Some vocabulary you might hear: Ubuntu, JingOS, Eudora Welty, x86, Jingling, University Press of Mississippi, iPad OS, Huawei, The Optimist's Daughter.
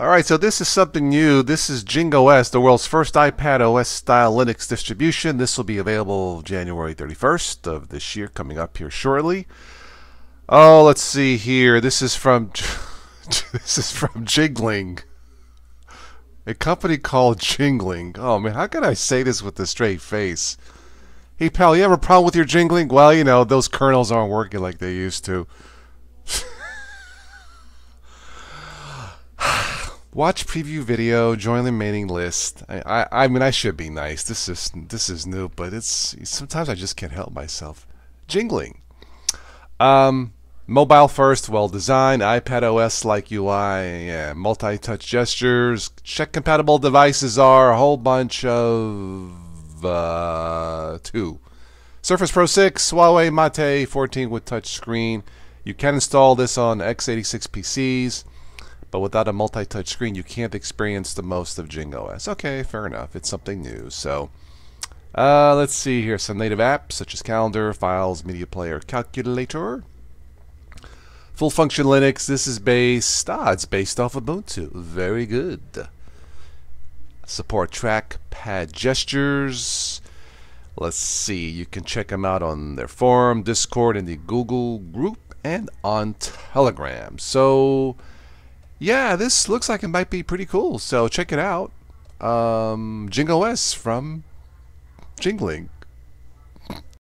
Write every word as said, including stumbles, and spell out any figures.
Alright, so this is something new. This is JingOS, the world's first iPad O S style Linux distribution. This will be available January thirty-first of this year, coming up here shortly. Oh, let's see here. This is from this is from Jingling, a company called Jingling. Oh man, how can I say this with a straight face? Hey pal, you have a problem with your Jingling? Well, you know, those kernels aren't working like they used to. Watch preview video, join the mailing list. I, I, I mean, I should be nice. This is this is new, but it's sometimes I just can't help myself. Jingling, um, mobile first, well designed, iPad O S like U I, yeah, multi-touch gestures. Check compatible devices are a whole bunch of uh, two. Surface Pro six, Huawei Mate fourteen with touch screen. You can install this on x eighty-six P Cs. But without a multi-touch screen, you can't experience the most of JingOS. Okay, fair enough. It's something new. So uh, let's see here. Some native apps, such as Calendar, Files, Media Player, Calculator. Full function Linux. This is based, ah, it's based off Ubuntu. Very good. Support trackpad gestures. Let's see. You can check them out on their forum, Discord, and the Google group, and on Telegram. So yeah, this looks like it might be pretty cool, so check it out. Um, JingOS from Jingling.